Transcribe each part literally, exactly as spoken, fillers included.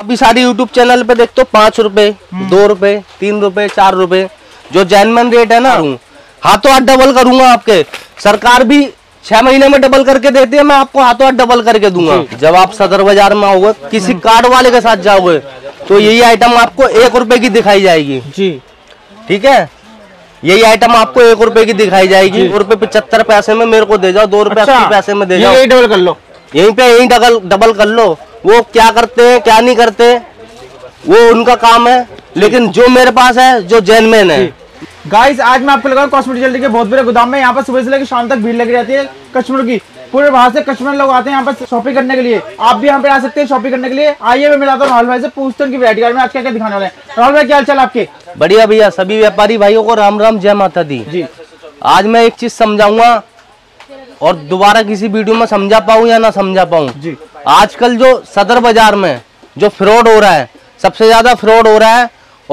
अभी सारी YouTube channel पे देखते हो पाँच रुपए, दो रुपए, तीन रुपए, चार रुपए जो जैनमन रेट है ना, हाथों हाथ डबल करूंगा आपके। सरकार भी छह महीने में डबल करके देती है, मैं आपको हाथों हाथ डबल करके दूंगा। जब आप सदर बाजार में आओगे किसी कार्ड वाले के साथ जाओगे तो यही आइटम आपको एक रुपए की दिखाई जाएगी जी, ठीक है। यही आइटम आपको एक रुपए की दिखाई जाएगी। एक रुपए पचहत्तर पैसे में मेरे को दे जाओ, दो रुपए अस्सी पैसे में दे जाओ, यही डबल कर लो, यहीं पे यही डबल डबल कर लो। वो क्या करते हैं क्या नहीं करते वो उनका काम है, लेकिन जो मेरे पास है जो जेन्युइन है। गाइस आज मैं आपको लगा कॉस्मेटिक ज्वेलरी के बहुत बड़े गोदाम में, यहाँ पर सुबह से लेकर शाम तक भीड़ लगी रहती है कस्टमर की। पूरे बाहर से कस्टमर लोग आते हैं यहाँ पर शॉपिंग करने के लिए। आप भी यहाँ पे आ सकते हैं शॉपिंग करने के लिए। आइए मैं मिलाता हूँ राहुल भाई से, पूछते हैं कि वैरायटी गार्ड में आज क्या क्या दिखाने वाले हैं। राहुल भाई क्या हाल चाल आपके? बढ़िया भैया। सभी व्यापारी भाइयों को राम राम, जय माता दी जी। आज मैं एक चीज समझाऊंगा और दोबारा किसी वीडियो में समझा पाऊँ या ना समझा पाऊँ। आजकल जो सदर बाजार में जो फ्रॉड हो रहा है, सबसे ज्यादा फ्रॉड हो रहा है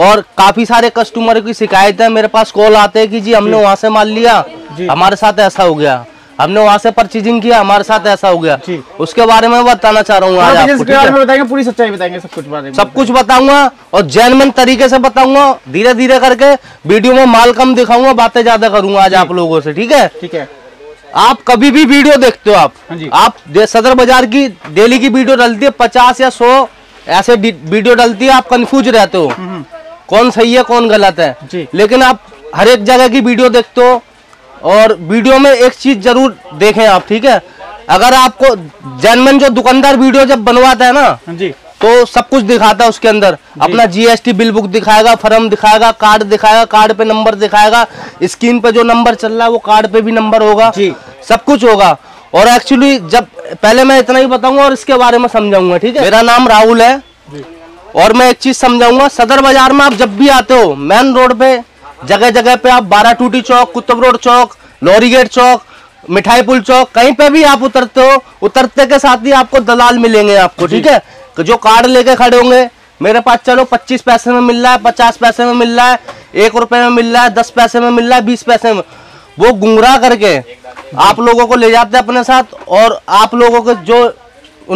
और काफी सारे कस्टमर की शिकायत है। मेरे पास कॉल आते हैं कि जी हमने वहाँ से माल लिया, हमारे साथ ऐसा हो गया, हमने वहाँ से परचेजिंग किया, हमारे साथ ऐसा हो गया। उसके बारे में बताना चाह रहा हूँ आज आपको, ठीक है? बताएंगे पूरी सच्चाई, बताएंगे सब कुछ, बारे में सब कुछ बताऊंगा और जेन्युइन तरीके से बताऊंगा। धीरे धीरे करके वीडियो में माल कम दिखाऊंगा, बातें ज्यादा करूंगा आज आप लोगों से, ठीक है? ठीक है। आप कभी भी वीडियो देखते हो, आप आप सदर बाजार की डेली की वीडियो डलती है, पचास या सौ ऐसे वीडियो डलती है, आप कंफ्यूज रहते हो कौन सही है कौन गलत है। लेकिन आप हर एक जगह की वीडियो देखते हो और वीडियो में एक चीज जरूर देखें आप, ठीक है? अगर आपको जेन्युइन जो दुकानदार वीडियो जब बनवाता है ना जी, तो सब कुछ दिखाता है उसके अंदर, अपना जीएसटी बिल बुक दिखाएगा, फर्म दिखाएगा, कार्ड दिखाएगा, कार्ड पे नंबर दिखाएगा, स्क्रीन पे जो नंबर चल रहा है वो कार्ड पे भी नंबर होगा, सब कुछ होगा। और एक्चुअली जब पहले मैं इतना ही बताऊंगा और इसके बारे में समझाऊंगा, ठीक है? मेरा नाम राहुल है और मैं एक चीज समझाऊंगा। सदर बाजार में आप जब भी आते हो, मेन रोड पे जगह जगह पे आप बारह टूटी चौक, कुतुब रोड चौक, लॉरी गेट चौक, मिठाई पुल चौक, कहीं पे भी आप उतरते हो, उतरते के साथ ही आपको दलाल मिलेंगे आपको, ठीक है? जो कार्ड लेके खड़े होंगे, मेरे पास चलो पच्चीस पैसे में मिल रहा है, पचास पैसे में मिल रहा है, एक रुपए में मिल रहा है, दस पैसे में मिल रहा है, बीस पैसे में। वो गुमराह करके आप लोगों को ले जाते हैं अपने साथ और आप लोगों के जो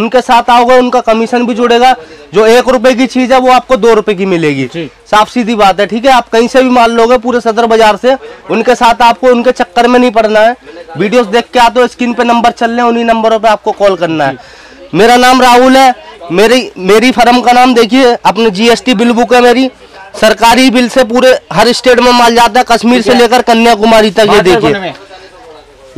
उनके साथ आओगे उनका कमीशन भी जुड़ेगा। जो एक रुपए की चीज है वो आपको दो रुपए की मिलेगी, साफ सीधी बात है, ठीक है? आप कहीं से भी मान लोगे पूरे सदर बाजार से, उनके साथ आपको उनके चक्कर में नहीं पड़ना है। वीडियोस देख के आते हो, स्क्रीन पे नंबर चल रहे हैं, उन्हीं नंबरों पे आपको कॉल करना है। मेरा नाम राहुल है, मेरी मेरी फर्म का नाम देखिए, अपने जीएसटी बिल बुक है मेरी, सरकारी बिल से पूरे हर स्टेट में माल जाता है, कश्मीर से लेकर कन्याकुमारी तक। ये देखिए,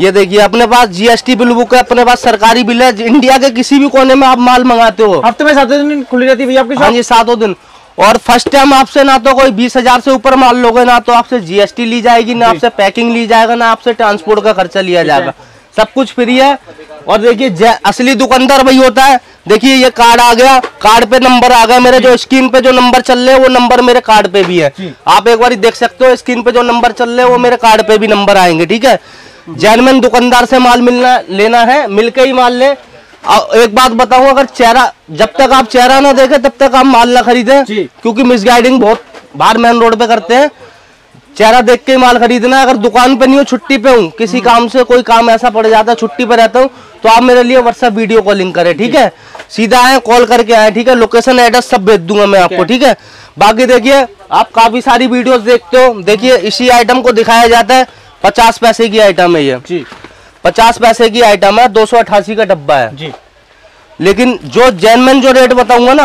ये देखिए अपने पास जीएसटी बिल बुक है, अपने पास सरकारी बिल है। इंडिया के किसी भी कोने में आप माल मंगाते हो, हफ्ते में सातों दिन खुली रहती है भैया आपकी? हाँ जी, सातों दिन। और फर्स्ट टाइम आपसे ना तो कोई बीस हजार से ऊपर माल लोगे, ना तो आपसे जीएसटी ली जाएगी, ना आपसे पैकिंग ली जाएगा, ना आपसे ट्रांसपोर्ट का खर्चा लिया जाएगा, सब कुछ फ्री है। और देखिए असली दुकानदार वही होता है। देखिए ये कार्ड आ गया, कार्ड पे नंबर आ गया मेरे, जो स्क्रीन पे जो नंबर चल रहे हैं वो नंबर मेरे कार्ड पे भी है। आप एक बार देख सकते हो, स्क्रीन पे जो नंबर चल रहे हैं वो मेरे कार्ड पे भी नंबर आएंगे, ठीक है? जेन्युइन दुकानदार से माल मिलना लेना है, मिलके ही माल ले। एक बात बताऊं, अगर चेहरा जब तक आप चेहरा ना देखें तब तक आप माल ना खरीदें, क्योंकि मिसगाइडिंग बहुत बाहर मेन रोड पे करते हैं। चेहरा देख के माल खरीदना। अगर दुकान पे नहीं हो, छुट्टी पे हूँ, किसी काम से कोई काम ऐसा पड़ जाता है, छुट्टी पे रहता हूँ, तो आप मेरे लिए व्हाट्सएप वीडियो कॉलिंग करें, ठीक है? सीधा आए, कॉल करके आए, ठीक है? लोकेशन एड्रेस सब भेज दूंगा मैं आपको, ठीक है? बाकी देखिए आप काफी सारी वीडियोस देखते हो, देखिए इसी आइटम को दिखाया जाता है। पचास पैसे की आइटम है ये, पचास पैसे की आइटम है, दो सौ अट्ठासी का डब्बा है। लेकिन जो जेन्युइन जो रेट बताऊंगा ना,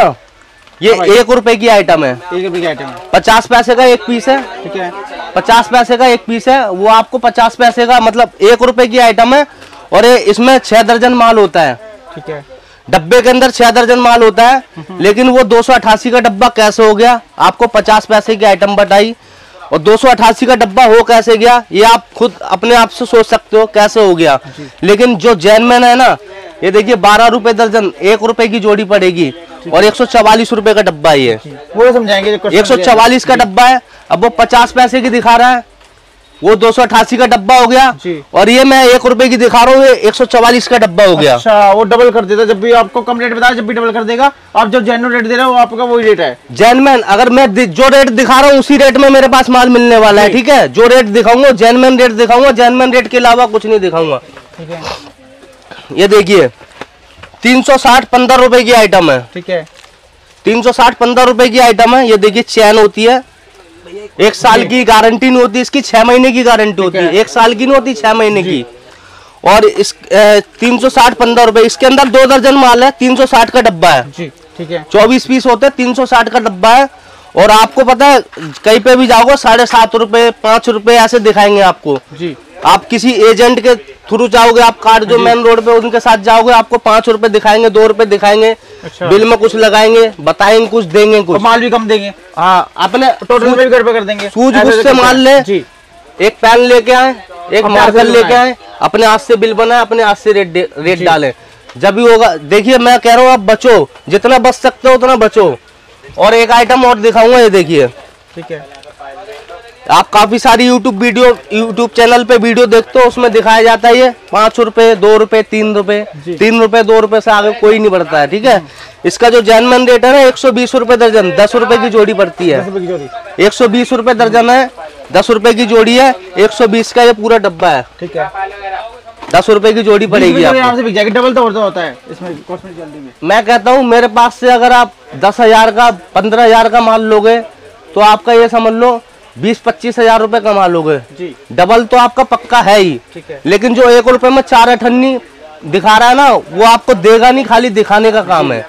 ये एक रुपए की आइटम है, एक रुपए की आइटम है, पचास पैसे का एक पीस है, ठीक है? पचास पैसे का एक पीस है, वो आपको पचास पैसे का मतलब एक रुपए की आइटम है। और ये इसमें छह दर्जन माल होता है, ठीक है? डब्बे के अंदर छह दर्जन माल होता है। लेकिन वो दो सौ अट्ठासी का डब्बा कैसे हो गया? आपको पचास पैसे की आइटम बताई और दो सौ अट्ठासी का डब्बा हो कैसे गया, ये आप खुद अपने आप से सोच सकते हो कैसे हो गया। लेकिन जो जेन्युइन है ना, ये देखिए बारह रुपए दर्जन, एक रुपए की जोड़ी पड़ेगी और एक सौ चवालीस रुपए का डब्बा है ये, वो समझाएंगे। एक सौ चवालीस का डब्बा है। अब वो पचास पैसे की दिखा रहा है, वो दो सौ अठासी का डब्बा हो गया, और ये मैं एक रुपए की दिखा रहा हूँ, ये एक सौ चवालीस का डब्बा हो गया। अच्छा, वो डबल कर देता, जब भी आपको कम रेट बताया जब भी डबल कर देगा। आप जो जेन्युइन रेट दे रहे हो आपका वही रेट है। जेन्युइन अगर मैं जो रेट दिखा रहा हूँ उसी रेट में मेरे पास माल मिलने वाला है, ठीक है? जो रेट दिखाऊंगा जेन्युइन रेट दिखाऊंगा, जेन्युइन रेट के अलावा कुछ नहीं दिखाऊंगा। ये देखिए तीन सौ साठ पंद्रह रुपए की आइटम है, ठीक है? तीन सौ साठ पंद्रह रुपए की आइटम है। ये देखिए चैन होती है, एक साल की गारंटी नहीं होती इसकी, छह महीने की गारंटी होती है, एक साल की नहीं होती, छह महीने की। और इस तीन सौ साठ पंद्रह रुपए, इसके अंदर दो दर्जन माल है, तीन सौ साठ का डब्बा है जी, ठीक है। चौबीस पीस होते हैं, तीन सौ साठ का डब्बा है। और आपको पता है कहीं पे भी जाओगे साढ़े सात रुपए पाँच रुपए ऐसे दिखाएंगे आपको जी। आप किसी एजेंट के थ्रू जाओगे, आप कार्ड जो मेन रोड पे उनके साथ जाओगे, आपको पाँच रुपए दिखाएंगे, दो रुपए दिखाएंगे, अच्छा। बिल में कुछ लगाएंगे, बताएंगे कुछ, देंगे कुछ, माल भी कम देंगे, हाँ अपने टोटल में भी घर पे कर देंगे। सूझबूझ से माल ले, एक पेन लेके आए, एक मार्कर लेके आए, अपने हाथ से बिल बनाए, अपने हाथ से रेट रेट डाले, जब भी होगा। देखिए मैं कह रहा हूँ आप बचो, जितना बच सकते हो उतना बचो। और एक आइटम और दिखाऊंगा, ये देखिए, ठीक है। आप काफी सारी यूट्यूब वीडियो यूट्यूब चैनल पे वीडियो देखते हो, उसमें दिखाया जाता है ये पाँच रुपए दो रुपए तीन रुपए तीन रुपए दो रुपए से आगे कोई नहीं बढ़ता है, ठीक है। इसका जो जेनमन रेट है ना, एक सौ बीस रुपए दर्जन, दस रुपए की जोड़ी पड़ती है, एक सौ बीस रुपए दर्जन है, दस रुपए की जोड़ी है, एक सौ बीस का ये पूरा डब्बा है, ठीक है। दस रुपए की जोड़ी पड़ेगी आपको, डबल तो होता है इसमें जल्दी में। मैं कहता हूँ मेरे पास से अगर आप दस हजार का पंद्रह हजार का माल लोगे तो आपका ये समझ लो बीस पच्चीस हजार रूपए कमा लोगे, डबल तो आपका पक्का है ही, ठीक है। लेकिन जो एक रुपए में चार अठन्नी दिखा रहा है ना, वो आपको देगा नहीं, खाली दिखाने का काम है।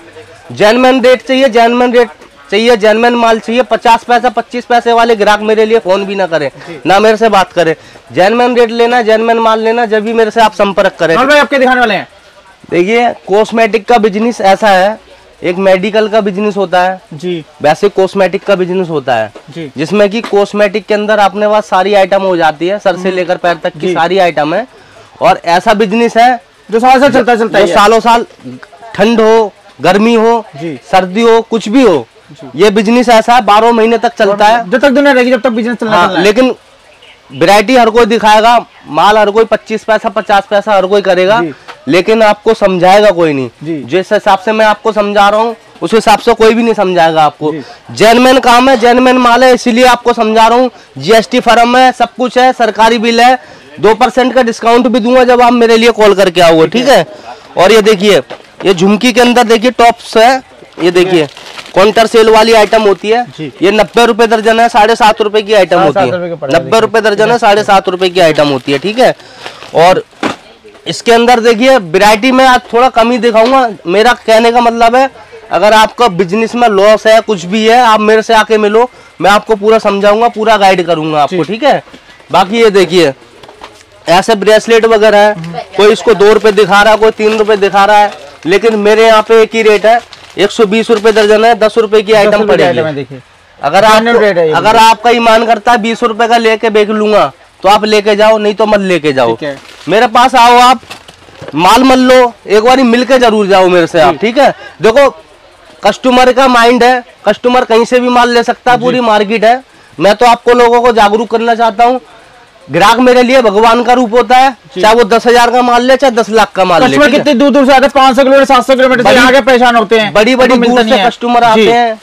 जेनमैन रेट चाहिए, जेनमैन रेट चाहिए, जेनमैन माल चाहिए। पचास पैसा पच्चीस पैसे वाले ग्राहक मेरे लिए फोन भी ना करे, ना मेरे से बात करे। जेनमैन रेट लेना, जेनमैन माल लेना, जब भी मेरे से आप संपर्क करें। और भाई आपके दिखाने वाले हैं, देखिए कॉस्मेटिक का बिजनेस ऐसा है, एक मेडिकल का बिजनेस होता है जी, वैसे कॉस्मेटिक का बिजनेस होता है जी, जिसमें कि कॉस्मेटिक के अंदर आपने वहाँ सारी आइटम हो जाती है, सर से लेकर पैर तक की सारी आइटम है। और ऐसा बिजनेस है जो सालों साल चलता चलता है, सालों साल, ठंड हो, गर्मी हो, सर्दी हो, कुछ भी हो, ये बिजनेस ऐसा है बारह महीने तक चलता है, जब तक दुनिया रहेगी जब तक बिजनेस चलना है। लेकिन वैरायटी हर कोई दिखाएगा, माल हर कोई पच्चीस पैसा पचास पैसा हर कोई करेगा, लेकिन आपको समझाएगा कोई नहीं। जिस हिसाब से मैं आपको समझा रहा हूँ उस हिसाब से कोई भी नहीं समझाएगा आपको। जेनमैन काम है, जेनमैन माल है, इसीलिए आपको समझा रहा हूँ। जीएसटी फर्म है, सब कुछ है, सरकारी बिल है, दो परसेंट का डिस्काउंट भी दूंगा जब आप मेरे लिए कॉल करके आओगे, ठीक है। और ये देखिए, ये झुमकी के अंदर देखिए टॉप्स है, ये देखिए काउंटर सेल वाली आइटम होती है, ये नब्बे रुपए दर्जन है, साढ़े सात रुपए की आइटम होती है, नब्बे रुपए दर्जन है, साढ़े सात रुपए की आइटम होती है, ठीक है। और इसके अंदर देखिए वैरायटी में आज थोड़ा कम ही दिखाऊंगा। मेरा कहने का मतलब है अगर आपका बिजनेस में लॉस है, कुछ भी है, आप मेरे से आके मिलो, मैं आपको पूरा समझाऊंगा, पूरा गाइड करूंगा आपको, ठीक है। बाकी ये देखिए ऐसे ब्रेसलेट वगैरह है, कोई इसको दो रुपए दिखा रहा है, कोई तीन रुपए दिखा रहा है, लेकिन मेरे यहाँ पे एक ही रेट है, एक सौ बीस रुपए दर्जन है, दस रुपए की आइटम पड़ेगी। अगर आप अगर आपका ईमान करता है बीस रुपए का लेके बेच लूंगा तो आप लेके जाओ, नहीं तो मत लेके जाओ। मेरे पास आओ, आप माल मल लो, एक बार मिलके जरूर जाओ मेरे से आप, ठीक है। देखो कस्टमर का माइंड है, कस्टमर कहीं से भी माल ले सकता है, पूरी मार्केट है। मैं तो आपको लोगों को जागरूक करना चाहता हूँ, ग्राहक मेरे लिए भगवान का रूप होता है, चाहे वो दस हजार का माल ले, चाहे दस लाख का माल ले। कस्टमर कितने दूर दूर से आते हैं, पाँच सौ किलोमीटर सात सौ किलोमीटर आगे परेशान होते हैं, बड़ी बड़ी दूर से कस्टमर आते हैं,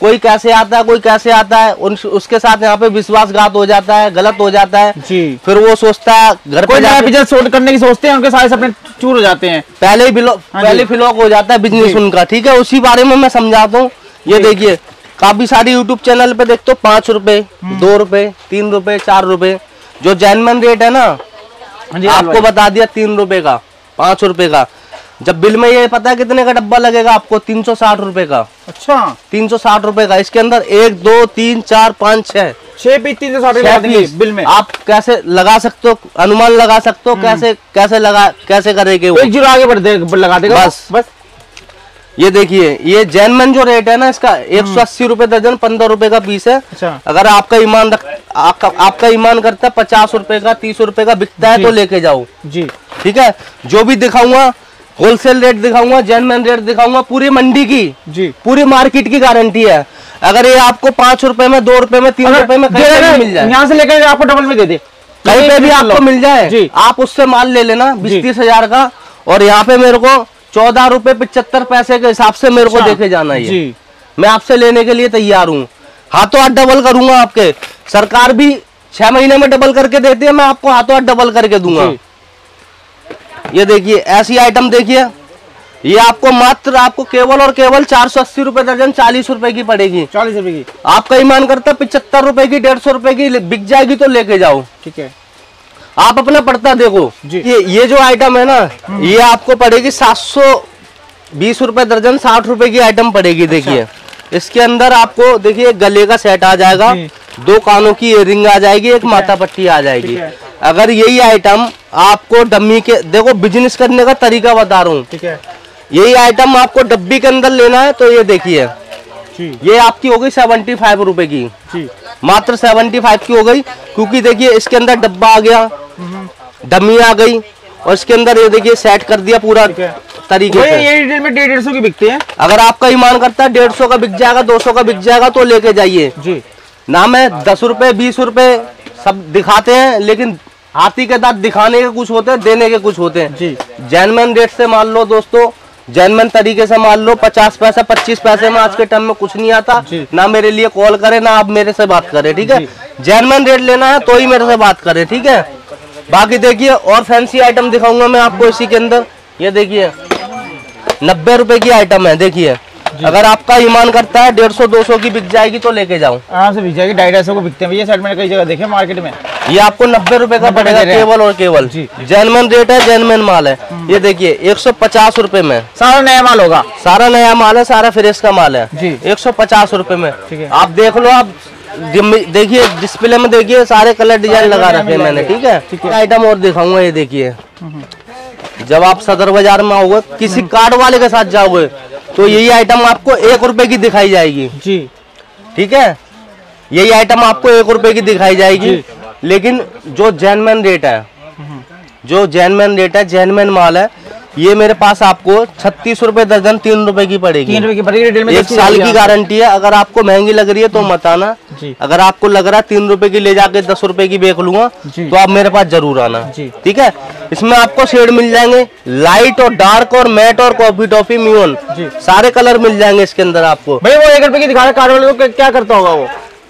कोई कैसे आता है कोई कैसे आता है, उन, उसके साथ यहाँ पे विश्वासघात हो जाता है, गलत हो जाता है जी। फिर वो सोचता है घर पे जाके बिजनेस छोड़ करने की सोचते हैं, उनके सारे सपने चूर हो जाते हैं, पहले ही पहले फ्लॉप हो जाता है बिजनेस उनका, ठीक है। उसी बारे में मैं समझाता हूँ। ये देखिए काफी सारी यूट्यूब चैनल पे देखते हो पाँच रुपए दो रुपए तीन रुपए चार रुपए, जो जेनमैन रेट है ना आपको बता दिया तीन रुपए का पाँच रुपए का, जब बिल में ये पता है कितने का डब्बा लगेगा आपको, तीन सौ साठ रुपए का, अच्छा तीन सौ साठ रुपए का। इसके अंदर एक दो तीन चार पाँच छह छह पीस तीन सौ साठ रुपए बिल में, आप कैसे लगा सकते हो, अनुमान लगा सकते हो कैसे कैसे लगा कैसे करेंगे, वो एक जीरो आगे बढ़ देगा, लगा देगा बस बस। ये देखिए ये जेनमैन जो रेट है ना इसका एक सौ अस्सी रुपए दर्जन, पंद्रह रुपए का पीस है। अच्छा। अगर आपका ईमान आपका आपका ईमान करता है पचास रुपए का तीस रुपए का बिकता है तो लेके जाओ जी, ठीक है। जो भी दिखाऊंगा होलसेल रेट दिखाऊंगा, जेनमैन रेट दिखाऊंगा, पूरी मंडी की जी पूरी मार्केट की गारंटी है। अगर ये आपको पाँच रुपए में दो रुपए में तीन रुपए में कहीं पे मिल जाए, यहाँ से लेकर आपको डबल में दे दे, कहीं पे भी आपको मिल जाए, आप उससे माल ले लेना बीस तीस हजार का। और यहाँ पे मेरे को चौदह रुपए पिचहत्तर पैसे के हिसाब से मेरे को देखे जाना है, मैं आपसे लेने के लिए तैयार हूँ, हाथों हाथ डबल करूंगा आपके। सरकार भी छह महीने में डबल करके देती है, मैं आपको हाथों हाथ डबल करके दूंगा। ये देखिए ऐसी आइटम देखिए ये आपको मात्र आपको केवल और केवल चार सौ अस्सी रूपए दर्जन चालीस रूपए की पड़ेगी। चालीस रूपए की आपका ही मान करता पिछहत्तर रूपए की डेढ़ सौ रूपये की बिक जाएगी तो लेके जाओ। ठीक है, आप अपना पड़ता देखो जी। ये ये जो आइटम है ना ये आपको पड़ेगी सात सौ बीस रूपए दर्जन, साठ रूपये की आइटम पड़ेगी। देखिए इसके अंदर आपको देखिए गले का सेट आ जाएगा, दो कानों की इयररिंग आ जाएगी, एक माथा पट्टी आ जाएगी। अगर यही आइटम आपको डम्मी के, देखो बिजनेस करने का तरीका बता रहा हूँ, यही आइटम आपको डब्बी के अंदर लेना है तो ये देखिए ये आपकी हो गई सेवेंटी फाइव रुपए की, मात्र सेवेंटी फाइव की हो गई। क्योंकि देखिए इसके अंदर डब्बा आ गया, डम्मी आ गई और इसके अंदर ये देखिए सेट कर दिया पूरा तरीके से। ये डिटेल में डेढ़ सौ की बिकती है। अगर आपका ईमान करता है डेढ़ सौ का बिक जाएगा, दो सौ का बिक जाएगा तो लेके जाइए जी। ना मैं दस रुपए बीस रुपए सब दिखाते हैं, लेकिन हाथी के दांत दिखाने के कुछ होते हैं, देने के कुछ होते हैं जी। जेनमैन रेट से मान लो दोस्तों, जेनमैन तरीके से मान लो। पचास पैसा पच्चीस पैसे में आज के टाइम में कुछ नहीं आता। ना मेरे लिए कॉल करे ना आप मेरे से बात करें, ठीक है। जेनमैन रेट लेना है तो ही मेरे से बात करे, ठीक है। बाकी देखिए और फैंसी आइटम दिखाऊंगा मैं आपको इसी के अंदर। ये देखिए नब्बे रुपए की आइटम है। देखिए अगर आपका ईमान करता है डेढ़ सौ दो सौ की बिक जाएगी तो लेके जाऊँ। आराम से बिक जाएगी, ढाई सौ को बिकते हैं भैया साइड में कई जगह देखे मार्केट में। ये आपको नब्बे रुपए का पड़ेगा केवल और केवल। जेनमैन रेट है, जेनमैन माल है। ये देखिए एक सौ पचास रूपए में सारा नया माल होगा, सारा नया माल है, सारा फ्रेश का माल है। एक सौ पचास रूपए में आप देख लो। आप देखिए डिस्प्ले में देखिए सारे कलर डिजाइन लगा रखे हैं मैंने, ठीक है। आइटम और दिखाऊंगा। ये देखिए जब आप सदर बाजार में आओगे किसी कार्ड वाले के साथ जाओगे तो यही आइटम आपको एक रुपए की दिखाई जाएगी जी, ठीक है। यही आइटम आपको एक रुपए की दिखाई जाएगी। लेकिन जो जेनमैन रेट है, जो जेनमैन रेट है, जेनमैन माल है, ये मेरे पास आपको छत्तीस रुपए दर्जन तीन रुपए की पड़ेगी। तीन रुपए की पड़ेगी, एक साल की गारंटी है। अगर आपको महंगी लग रही है तो मत आना। अगर आपको लग रहा है तीन रुपए की ले जाके दस रुपए की बेच लूंगा तो आप मेरे पास जरूर आना, ठीक है। इसमें आपको शेड मिल जाएंगे, लाइट और डार्क और मैट और कॉफी टॉफी मियोन, सारे कलर मिल जाएंगे इसके अंदर आपको। भाई वो एक रुपए की दिखा रहा है कार्ड वाले को, क्या करता होगा वो?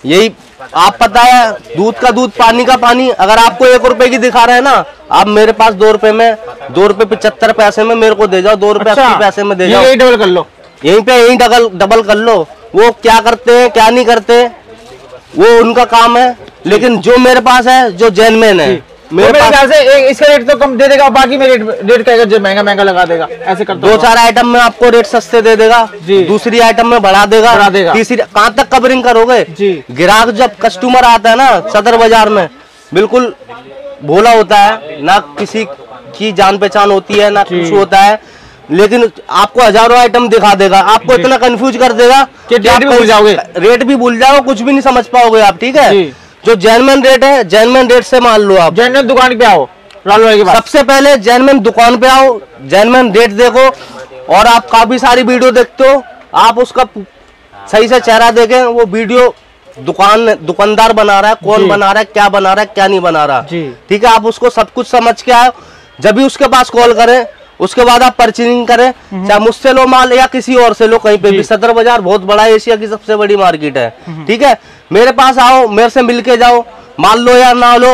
यही आप पता है दूध का दूध पानी का पानी। अगर आपको एक रुपए की दिखा रहे हैं ना, आप मेरे पास दो रुपए में, दो रुपए पचहत्तर पैसे में मेरे को दे जाओ, दो रुपए अस्सी पैसे में दे जाओ, यही डबल कर लो, यहीं पे यही डबल डबल कर लो। वो क्या करते हैं क्या नहीं करते वो उनका काम है, लेकिन जो मेरे पास है जो जेनमैन है मेरे तो पास से एक, इसका रेट तो कम दे देगा, बाकी मेरे रेट कहेगा जो महंगा महंगा लगा देगा। ऐसे करता दो चार आइटम में आपको रेट सस्ते दे देगा, दूसरी आइटम में बढ़ा देगा, बढ़ा देगा। तीसरी कहाँ तक कवरिंग करोगे जी। ग्राहक जब कस्टमर आता है ना सदर बाजार में, बिल्कुल भोला होता है, ना किसी की जान पहचान होती है ना कुछ होता है, लेकिन आपको हजारों आइटम दिखा देगा, आपको इतना कंफ्यूज कर देगा कि रेट भी भूल जाओगे, रेट भी भूल जाओगे, कुछ भी नहीं समझ पाओगे आप, ठीक है। जो जेनमैन रेट है, जेनमैन रेट से मान लो आप, जेनमैन दुकान पे आओ, सबसे पहले जेनमैन दुकान पे आओ, जेनमैन रेट देखो। और आप काफी सारी वीडियो देखते हो, आप उसका सही से चेहरा देखें, वो वीडियो दुकान दुकानदार बना रहा है, कौन बना रहा है, क्या बना रहा है, क्या नहीं बना रहा, ठीक है। आप उसको सब कुछ समझ के आओ, जब भी उसके पास कॉल करें उसके बाद आप परचेजिंग करें, चाहे मुझसे लो माल या किसी और से लो, कहीं पे भी। सदर बाजार बहुत बड़ा, एशिया की सबसे बड़ी मार्केट है, ठीक है। मेरे पास आओ, मेरे से मिलके जाओ, माल लो या ना लो,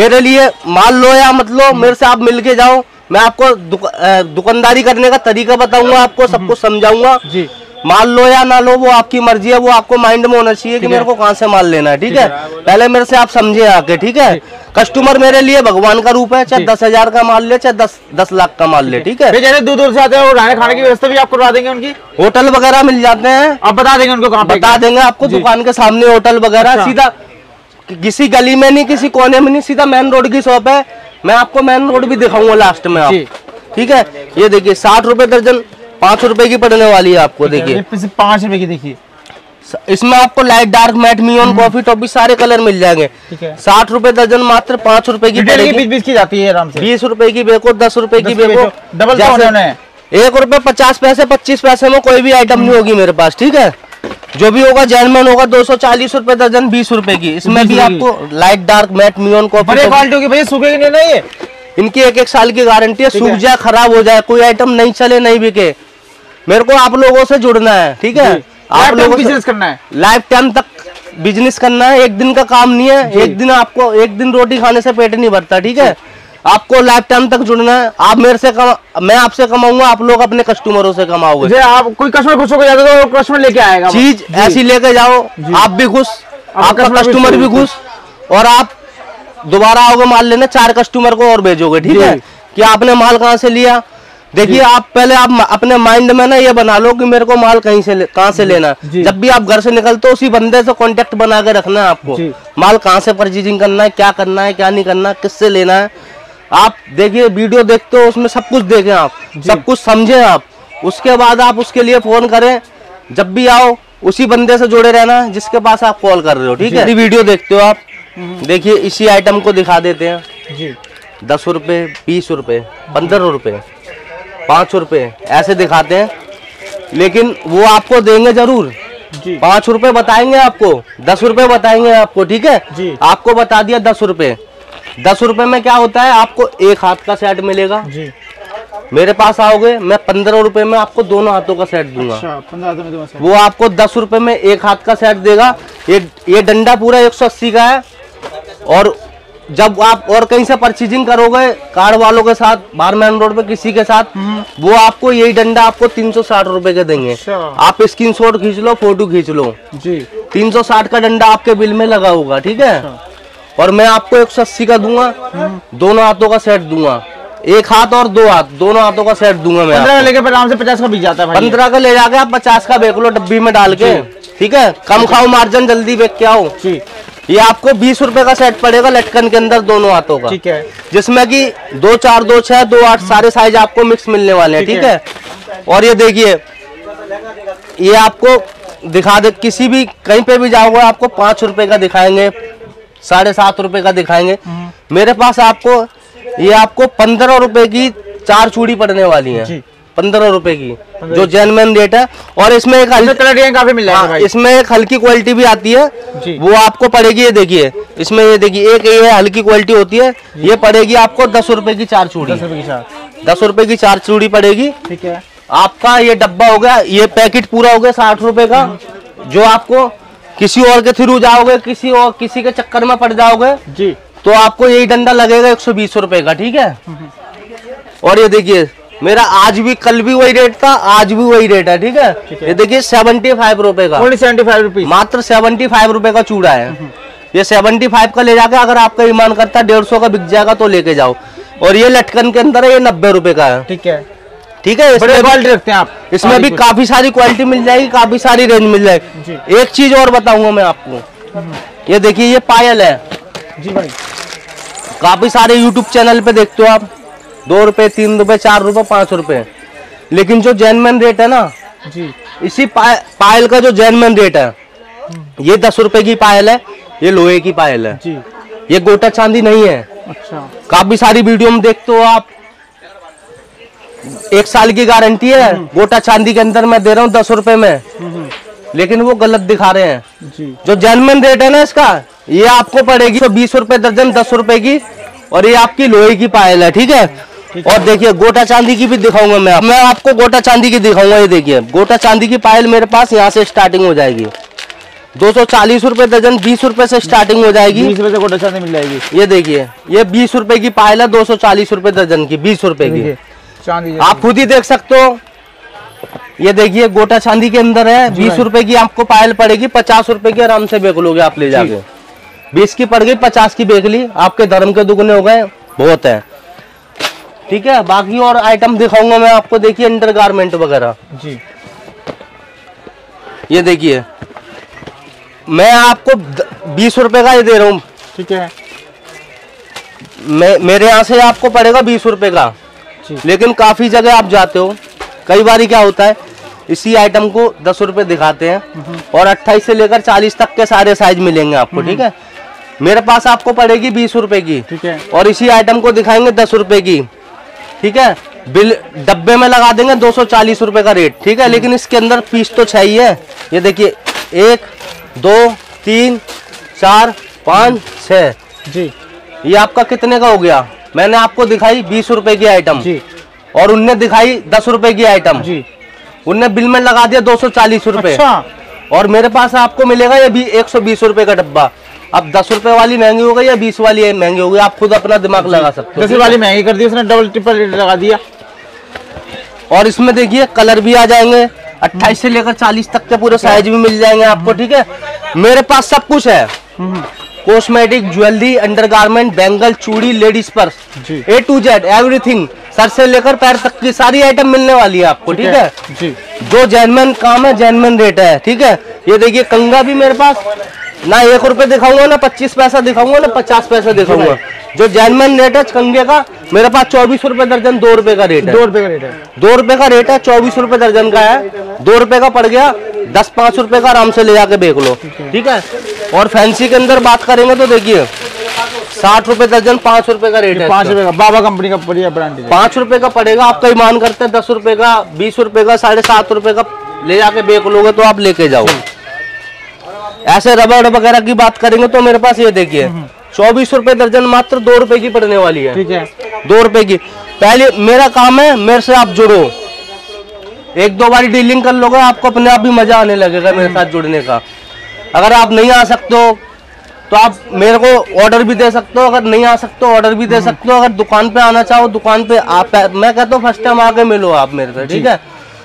मेरे लिए माल लो या मत लो, मेरे से आप मिलके जाओ। मैं आपको दुक, दुकानदारी करने का तरीका बताऊंगा, आपको सब कुछ समझाऊंगा। माल लो या ना लो वो आपकी मर्जी है, वो आपको माइंड में होना चाहिए कि मेरे को कहाँ से माल लेना है, ठीक है। पहले मेरे से आप समझे आके, ठीक है। कस्टमर मेरे लिए भगवान का रूप है, चाहे दस हजार का माल ले, चाहे दस दस लाख का माल ले, ठीक है। दूर दूर से आते हैं, रहने खाने की व्यवस्था भी आपको करवा देंगे, उनकी होटल वगैरह मिल जाते हैं, आप बता देंगे उनको, बता देंगे आपको दुकान के सामने होटल वगैरह। सीधा किसी गली में नहीं, किसी कोने में नहीं, सीधा मेन रोड की शॉप है। मैं आपको मेन रोड भी दिखाऊंगा लास्ट में, ठीक है। ये देखिए साठ रूपये दर्जन, पाँच रुपए की पड़ने वाली है आपको। देखिए पाँच रुपए की, देखिए इसमें आपको लाइट डार्क मैट मियोन कॉफी टॉपी सारे कलर मिल जाएंगे। साठ रुपए दर्जन मात्र पाँच रुपए की पड़ेगी। बीस बीस की जाती है आराम से, बीस रुपए की बेको, दस रुपए की बेको, डबल है। एक रुपए पचास पैसे पच्चीस पैसे में कोई भी आइटम नहीं होगी मेरे पास, ठीक है। जो भी होगा जेनमैन होगा। दो सौ चालीस रुपए दर्जन, बीस रुपए की। इसमें भी आपको लाइट डार्क मैट मियोन कॉफी क्वालिटी की, भैया सूखेगी नहीं ना ये, इनकी एक एक साल की गारंटी है। सूख जाए खराब हो जाए कोई आइटम नहीं चले नहीं बिके, मेरे को आप लोगों से जुड़ना है, ठीक है। आप लोगों बिजनेस करना है, लाइफ टाइम तक बिजनेस करना है। एक दिन का काम नहीं है, एक दिन आपको एक दिन रोटी खाने से पेट नहीं भरता, ठीक है। आपको लाइफ टाइम तक जुड़ना है। आप मेरे से कमा, मैं आपसे कमाऊंगा, आप लोग अपने कस्टमरों से कमाओगे। आप कोई कस्टमर खुश होकर जाते तो कस्टमर लेके आएगा, चीज ऐसी लेके जाओ आप भी खुश, आपका कस्टमर भी खुश, और आप दोबारा आओगे माल लेने, चार कस्टमर को और भेजोगे। ठीक है कि आपने माल कहाँ से लिया। देखिए आप पहले आप अपने माइंड में ना ये बना लो कि मेरे को माल कहीं से कहाँ से लेना है। जब भी आप घर से निकलते हो उसी बंदे से कांटेक्ट बना के रखना है आपको, माल कहाँ से परचेजिंग करना है, क्या करना है, क्या नहीं करना, किससे लेना है। आप देखिए वीडियो देखते हो उसमें सब कुछ देखें आप, सब कुछ समझें आप, उसके बाद आप उसके लिए फोन करें। जब भी आओ उसी बंदे से जुड़े रहना जिसके पास आप कॉल कर रहे हो। ठीक है, वीडियो देखते हो आप। देखिए इसी आइटम को दिखा देते हैं, दस रुपये, बीस रुपये, पंद्रह रुपये, पाँच रुपए ऐसे दिखाते हैं, लेकिन वो आपको देंगे जरूर। पाँच रुपए बताएंगे आपको, दस रुपए बताएंगे आपको। ठीक है, आपको बता दिया दस रुपए। दस रुपए में क्या होता है, आपको एक हाथ का सेट मिलेगा। जी। मेरे पास आओगे मैं पंद्रह रुपए में आपको दोनों हाथों का सेट दूंगा। अच्छा, वो आपको दस रुपए में एक हाथ का सेट देगा। ये ये डंडा पूरा एक सौ अस्सी का है। और जब आप और कहीं से परचेजिंग करोगे कार वालों के साथ, बारमैन रोड पे किसी के साथ, वो आपको यही डंडा आपको तीन सौ साठ रुपए के देंगे। आप स्क्रीनशॉट खींच लो, फोटो खींच लो जी। तीन सौ साठ का डंडा आपके बिल में लगा होगा। ठीक है, और मैं आपको एक सौ अस्सी का दूंगा, दोनों हाथों का सेट दूंगा, एक हाथ और दो हाथ दोनों हाथों का सेट दूंगा। मैं पंद्रह लेके आराम से पचास का बिक जाता है, पंद्रह का ले जाके आप पचास का बेच लो डब्बी में डाल के। ठीक है, कम खाओ, मार्जिन जल्दी बेच के आओ। ये आपको बीस रुपए का सेट पड़ेगा लटकन के अंदर दोनों हाथों का। ठीक है, जिसमें कि दो चार, दो छह, दो आठ, सारे साइज आपको मिक्स मिलने वाले हैं। ठीक है, है? और ये देखिए, ये आपको दिखा दे, किसी भी कहीं पे भी जाओगे आपको पाँच रुपए का दिखाएंगे, साढ़े सात रुपए का दिखाएंगे। मेरे पास आपको ये आपको पंद्रह रुपए की चार चूड़ी पड़ने वाली है, पंद्रह रुपए की, जो जेन्युइन रेट है। और इसमें एक हल्की, इसमें एक हल्की क्वालिटी भी आती है, वो आपको पड़ेगी, ये देखिए इसमें, ये देखिए एक ये हल्की क्वालिटी होती है, ये पड़ेगी आपको दस रुपए की चार चूड़ी, दस रुपए की चार चूड़ी पड़ेगी। ठीक है, आपका ये डब्बा हो गया, ये पैकेट पूरा हो गया साठ रुपए का। जो आपको किसी और के थ्रू जाओगे, किसी और किसी के चक्कर में पड़ जाओगे जी, तो आपको यही डंडा लगेगा एक सौ बीस रुपए का। ठीक है, और ये देखिए मेरा आज भी, कल भी वही रेट था, आज भी वही रेट है। ठीक है, ये देखिए सेवेंटी फाइव रुपए का, सेवेंटी फाइव रुपीज मात्र सेवेंटी फाइव रुपए का चूड़ा है। ये सेवेंटी फाइव का ले जाके अगर आपका ईमान करता है डेढ़ सौ का बिक जाएगा तो लेके जाओ। और ये लटकन के अंदर है, ये नब्बे रुपए का है। ठीक है, ठीक है, बड़े क्वालिटी रखते हैं आप, इसमें भी काफी सारी क्वालिटी मिल जाएगी, काफी सारी रेंज मिल जाएगी। एक चीज और बताऊंगा मैं आपको, ये देखिए ये पायल है जी भाई, काफी सारे यूट्यूब चैनल पे देखते हो आप, दो रुपए, तीन रुपए, चार रुपए, पाँच रुपए, लेकिन जो जेन्युइन रेट है ना जी, इसी पाय, पायल का जो जेन्युइन रेट है, ये दस रुपए की पायल है, ये लोहे की पायल है जी, ये गोटा चांदी नहीं है। अच्छा, काफी सारी वीडियो में देखते हो आप, एक साल की गारंटी है, गोटा चांदी के अंदर मैं दे रहा हूँ दस रुपए में, लेकिन वो गलत दिखा रहे हैं जी। जो जेन्युइन रेट है ना इसका, ये आपको पड़ेगी तो बीस रुपए दर्जन, दस रुपए की, और ये आपकी लोहे की पायल है। ठीक है, और देखिए गोटा चांदी की भी दिखाऊंगा मैं, मैं आपको गोटा चांदी की दिखाऊंगा। ये देखिए गोटा चांदी की पायल मेरे पास यहाँ से स्टार्टिंग हो जाएगी दो सौ चालीस रुपए दर्जन, बीस रुपए से स्टार्टिंग हो जाएगी, बीस रुपए से गोटा चांदी मिल जाएगी। ये देखिए ये बीस रुपए की पायल है, दो सौ चालीस रुपए दर्जन की, बीस रुपए की चांदी, आप खुद ही देख सकते हो। ये देखिए गोटा चांदी के अंदर है, बीस रुपए की आपको पायल पड़ेगी, पचास रुपए की आराम से बेच लोगे आप ले जाके। बीस की पड़ गई, पचास की बेच ली, आपके धर्म के दुगने हो गए, बहुत है। ठीक है, बाकी और आइटम दिखाऊंगा मैं आपको। देखिए अंडरगारमेंट वगैरह जी, ये देखिए मैं आपको बीस रुपए का ये दे रहा हूँ। ठीक है, मैं मेरे यहाँ से आपको पड़ेगा बीस रुपए का, लेकिन काफी जगह आप जाते हो, कई बार क्या होता है इसी आइटम को दस रुपए दिखाते हैं, और अट्ठाईस से लेकर चालीस तक के सारे साइज मिलेंगे आपको। ठीक है, मेरे पास आपको पड़ेगी बीस रुपए की। ठीक है, और इसी आइटम को दिखाएंगे दस रुपए की। ठीक है, बिल डब्बे में लगा देंगे दो सौ चालीस रुपए का रेट। ठीक है, लेकिन इसके अंदर पीस तो चाहिए। ये देखिए एक, दो, तीन, चार, पाँच, छः जी, ये आपका कितने का हो गया। मैंने आपको दिखाई बीस रुपए की आइटम जी, और उनने दिखाई दस रुपए की आइटम जी, उनने बिल में लगा दिया दो सौ चालीस रुपए, और मेरे पास आपको मिलेगा ये भी एक सौ बीस रुपए का डब्बा। अब दस रुपए वाली महंगी हो गई या बीस वाली महंगी हो गई, आप खुद अपना दिमाग लगा सकते हो। दस वाली महंगी कर दी उसने, डबल ट्रिपल रेट लगा दिया। और इसमें देखिए कलर भी आ जाएंगे, अट्ठाईस से लेकर चालीस तक के पूरे साइज भी मिल जाएंगे आपको। ठीक है, मेरे पास सब कुछ है, कॉस्मेटिक, ज्वेलरी, अंडरगारमेंट, बैंगल, चूड़ी, ladies purse, A to Z everything, सर से लेकर पैर तक की सारी आइटम मिलने वाली है आपको। ठीक है, जी। जो जेन्युइन काम है, जेन्युइन रेट है। ठीक है, ये देखिए कंघा भी मेरे पास, ना एक रुपए दिखाऊंगा, ना पच्चीस पैसा दिखाऊंगा, ना पचास पैसा दिखाऊंगा। जो जेन्युइन रेट है कंघे का मेरे पास चौबीस रुपए दर्जन, दो रुपए का रेट है, दो रुपए का रेट है, दो रुपए का रेट है, चौबीस रुपए दर्जन का है, दो रुपए का पड़ गया, दस पाँच रुपए का आराम से ले जाके बेच लो। ठीक है, और फैंसी के अंदर बात करेंगे तो देखिए साठ रुपए दर्जन, पाँच रुपए का रेट है, पाँच रुपए का बाबा कंपनी का बढ़िया ब्रांड है, पाँच रुपए का पड़ेगा। आप कई मान करते हैं दस रुपए का, बीस रुपए का, साढ़े सात रुपए का ले जाके बेच लोगे तो आप लेके जाओ। ऐसे रबड़ वगैरह की बात करेंगे तो मेरे पास ये देखिए चौबीस रुपए दर्जन, मात्र दो रुपए की पड़ने वाली है। ठीक है, दो रुपए की। पहले मेरा काम है मेरे से आप जुड़ो, एक दो बार डीलिंग कर लोगे आपको अपने आप भी मजा आने लगेगा मेरे साथ जुड़ने का। अगर आप नहीं आ सकते हो तो आप मेरे को ऑर्डर भी दे सकते हो, अगर नहीं आ सकते हो ऑर्डर भी दे सकते हो। अगर दुकान पे आना चाहो दुकान पे आप, मैं कहता हूँ फर्स्ट टाइम आके मिलो आप मेरे से। ठीक है,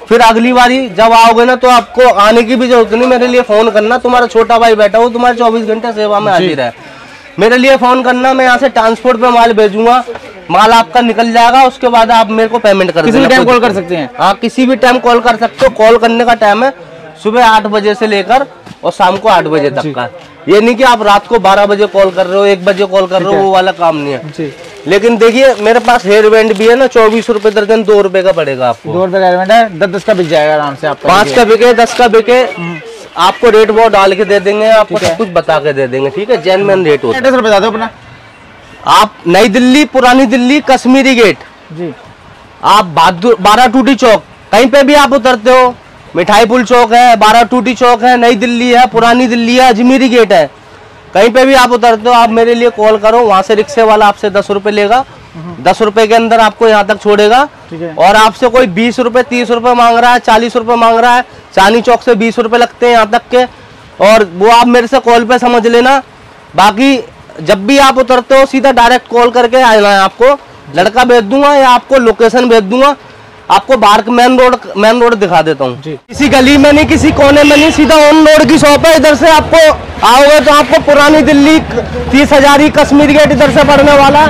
फिर अगली बारी जब आओगे ना तो आपको आने की भी जरूरत नहीं, मेरे लिए फोन करना, तुम्हारा छोटा भाई बैठा हो तुम्हारे चौबीस घंटे सेवा में हाजिर है, मेरे लिए फोन करना, मैं यहाँ से ट्रांसपोर्ट पे माल भेजूंगा, माल आपका निकल जाएगा, उसके बाद आप मेरे को पेमेंट कर किसी भी टाइम कॉल कर सकते हैं। हाँ, किसी भी टाइम कॉल कर सकते हो। कॉल करने का टाइम है सुबह आठ बजे से लेकर और शाम को आठ बजे तक का, ये नहीं कि आप रात को बारह बजे कॉल कर रहे हो, एक बजे कॉल कर रहे हो, वो वाला काम नहीं है जी। लेकिन देखिए मेरे पास हेयर बैंड भी है ना, चौबीस रुपए दर्जन, दो रुपए का पड़ेगा आपको, दो रुपए का हेयर बैंड है, दस दस का बिक जाएगा आराम से, आपको पाँच का बिके, दस का बिके, आपको रेट वो डाल के दे देंगे, आपको सब कुछ बता के दे देंगे। ठीक है, जेन्युइन रेट होता है। एड्रेस बता दो अपना। आप नई दिल्ली, पुरानी दिल्ली, कश्मीरी गेट जी, आप बारह टूटी चौक, कहीं पे भी आप उतरते हो, मिठाई पुल चौक है, बारह टूटी चौक है, नई दिल्ली है, पुरानी दिल्ली है, अजमेरी गेट है, कहीं पे भी आप उतरते हो आप मेरे लिए कॉल करो। वहाँ से रिक्शे वाला आपसे दस रुपए लेगा, दस रुपए के अंदर आपको यहाँ तक छोड़ेगा। और आपसे कोई बीस रुपए, तीस रुपए मांग रहा है, चालीस रुपए मांग रहा है, चांदनी चौक से बीस रुपए लगते हैं यहाँ तक के, और वो आप मेरे से कॉल पे समझ लेना। बाकी जब भी आप उतरते हो सीधा डायरेक्ट कॉल करके आना है आपको, लड़का भेज दूंगा या आपको लोकेशन भेज दूंगा, आपको बाहर के मेन रोड मेन रोड दिखा देता हूँ, किसी गली में नहीं, किसी कोने में नहीं, सीधा ऑन रोड की शॉप है। इधर से आपको आओगे तो आपको पुरानी दिल्ली, तीस हजारी, कश्मीरी गेट इधर से पड़ने वाला,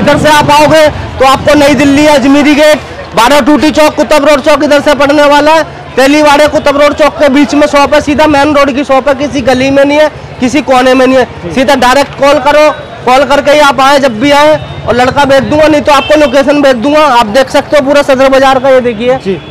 इधर से आप आओगे तो आपको नई दिल्ली, अजमेरी गेट, बारह टूटी चौक, कुतुब रोड चौक इधर से पड़ने वाला है, तेलीवाड़े कुतुब रोड चौक के बीच में शॉप है, सीधा मेन रोड की शॉप है, किसी गली में नहीं है, किसी कोने में नहीं है, सीधा डायरेक्ट कॉल करो, कॉल करके ही आप आए जब भी आए, और लड़का भेज दूंगा, नहीं तो आपको लोकेशन भेज दूंगा। आप देख सकते हो पूरा सदर बाजार का, ये देखिए।